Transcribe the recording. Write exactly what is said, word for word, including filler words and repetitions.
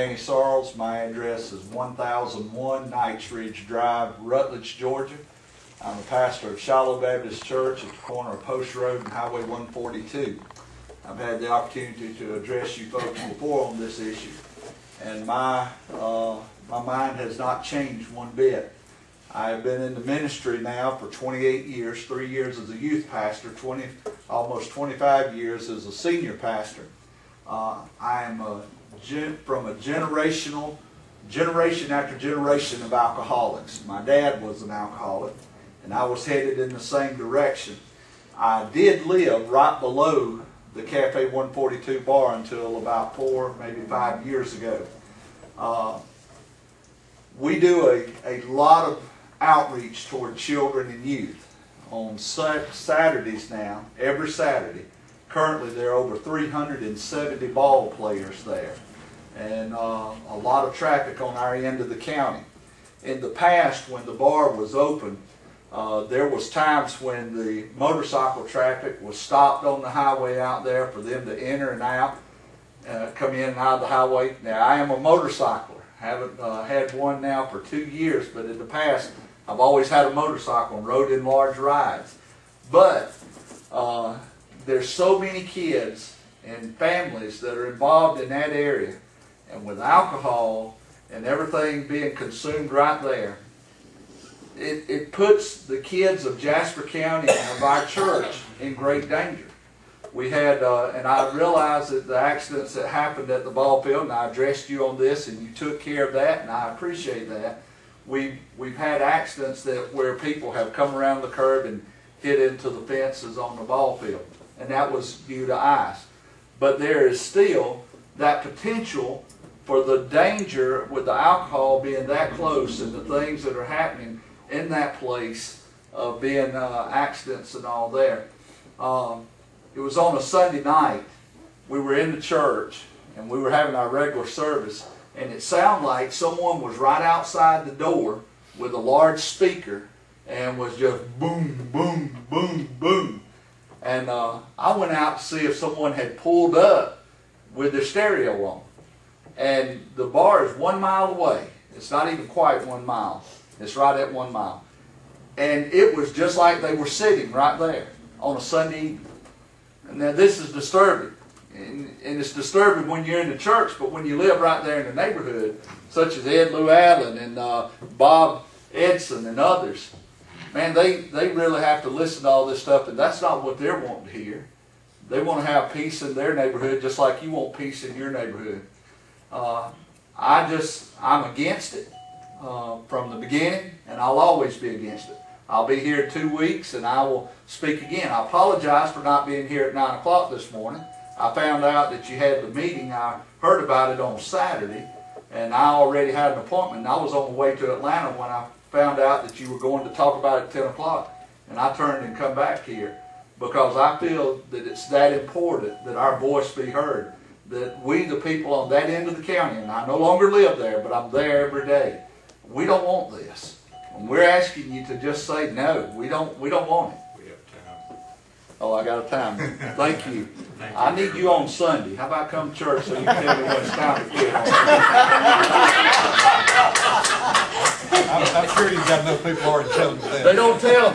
Danny Sorrells. My address is one thousand one Knights Ridge Drive, Rutledge, Georgia. I'm a pastor of Shiloh Baptist Church at the corner of Post Road and Highway one forty-two. I've had the opportunity to address you folks before on this issue, and my, uh, my mind has not changed one bit. I have been in the ministry now for twenty-eight years, three years as a youth pastor, twenty, almost twenty-five years as a senior pastor. Uh, I am a Gen, from a generational, generation after generation of alcoholics. My dad was an alcoholic, and I was headed in the same direction. I did live right below the Cafe one forty-two bar until about four, maybe five years ago. Uh, we do a, a lot of outreach toward children and youth. On Saturdays now, every Saturday, currently there are over three hundred seventy ball players there, and uh, a lot of traffic on our end of the county. In the past, when the bar was open, uh, there was times when the motorcycle traffic was stopped on the highway out there for them to enter and out, uh, come in and out of the highway. Now, I am a motorcycler. I haven't uh, had one now for two years, but in the past, I've always had a motorcycle and rode in large rides. But uh, there's so many kids and families that are involved in that area, and with alcohol and everything being consumed right there, it, it puts the kids of Jasper County and of our church in great danger. We had, uh, and I realize that the accidents that happened at the ball field, and I addressed you on this, and you took care of that, and I appreciate that. We've, we've had accidents that where people have come around the curb and hit into the fences on the ball field, and that was due to ice. But there is still that potential for the danger with the alcohol being that close and the things that are happening in that place of uh, being uh, accidents and all there. Um, it was on a Sunday night. We were in the church and we were having our regular service, and it sounded like someone was right outside the door with a large speaker and was just boom, boom, boom, boom. And uh, I went out to see if someone had pulled up with their stereo on. And the bar is one mile away. It's not even quite one mile. It's right at one mile. And it was just like they were sitting right there on a Sunday evening. And now this is disturbing. And, and it's disturbing when you're in the church, but when you live right there in the neighborhood, such as Ed Lou Allen and uh, Bob Edson and others, man, they, they really have to listen to all this stuff, and that's not what they're wanting to hear. They want to have peace in their neighborhood just like you want peace in your neighborhood. Uh, I just, I'm against it uh, from the beginning, and I'll always be against it. I'll be here two weeks, and I will speak again. I apologize for not being here at nine o'clock this morning. I found out that you had the meeting. I heard about it on Saturday, and I already had an appointment, and I was on the way to Atlanta when I found out that you were going to talk about it at ten o'clock, and I turned and come back here because I feel that it's that important that our voice be heard, that we, the people on that end of the county, and I no longer live there, but I'm there every day. We don't want this. And we're asking you to just say no. We don't, we don't want it. We have time. Oh, I got a time. Thank you. Thank I you need you much. On Sunday. How about come to church so you can tell me what it's time to get on? I'm, I'm sure you've got enough people already telling you that. They don't tell.